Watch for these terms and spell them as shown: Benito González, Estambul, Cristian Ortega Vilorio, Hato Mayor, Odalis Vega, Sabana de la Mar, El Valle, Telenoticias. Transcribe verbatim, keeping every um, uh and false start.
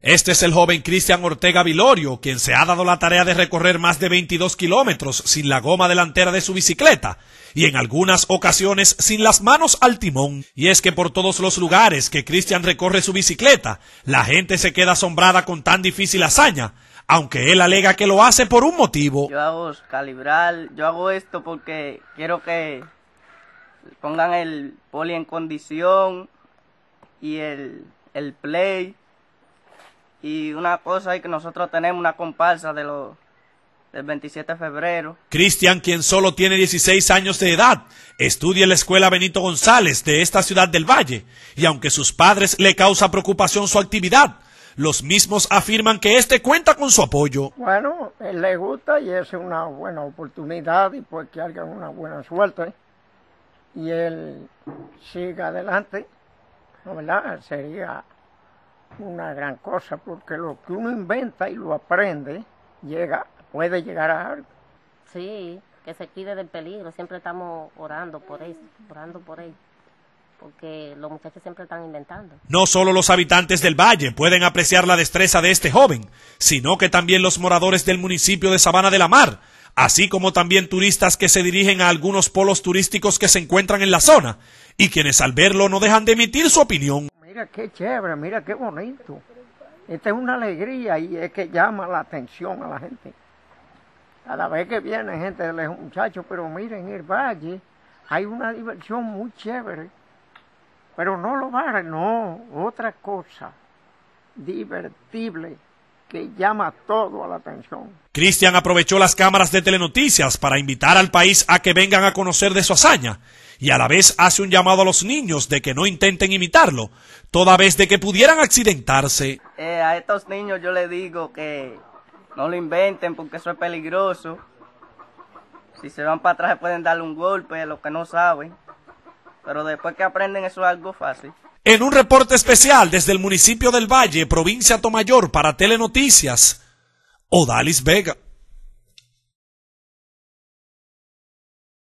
Este es el joven Cristian Ortega Vilorio, quien se ha dado la tarea de recorrer más de veintidós kilómetros sin la goma delantera de su bicicleta y en algunas ocasiones sin las manos al timón. Y es que por todos los lugares que Cristian recorre su bicicleta, la gente se queda asombrada con tan difícil hazaña, aunque él alega que lo hace por un motivo. Yo hago calibrar, yo hago esto porque quiero que pongan el poli en condición y el, el play. Y una cosa es que nosotros tenemos una comparsa de los del veintisiete de febrero. Cristian, quien solo tiene dieciséis años de edad, estudia en la escuela Benito González de esta ciudad del Valle, y aunque sus padres le causa preocupación su actividad, los mismos afirman que este cuenta con su apoyo. Bueno, él le gusta y es una buena oportunidad y pues que hagan una buena suerte y él siga adelante, ¿no, verdad? Sería una gran cosa, porque lo que uno inventa y lo aprende, llega, puede llegar a algo. Sí, que se cuide del peligro, siempre estamos orando por eso, orando por ello, porque los muchachos siempre están inventando. No solo los habitantes del Valle pueden apreciar la destreza de este joven, sino que también los moradores del municipio de Sabana de la Mar, así como también turistas que se dirigen a algunos polos turísticos que se encuentran en la zona, y quienes al verlo no dejan de emitir su opinión. Mira qué chévere, mira qué bonito. Esta es una alegría y es que llama la atención a la gente. Cada vez que viene gente de los muchachos, pero miren, en el Valle hay una diversión muy chévere. Pero no los bares, no, otra cosa divertible que llama todo a la atención. Cristian aprovechó las cámaras de Telenoticias para invitar al país a que vengan a conocer de su hazaña y a la vez hace un llamado a los niños de que no intenten imitarlo, toda vez de que pudieran accidentarse. Eh, a estos niños yo les digo que no lo inventen porque eso es peligroso. Si se van para atrás pueden darle un golpe a los que no saben, pero después que aprenden eso es algo fácil. En un reporte especial desde el municipio del Valle, provincia Hato Mayor, para Telenoticias, Odalis Vega.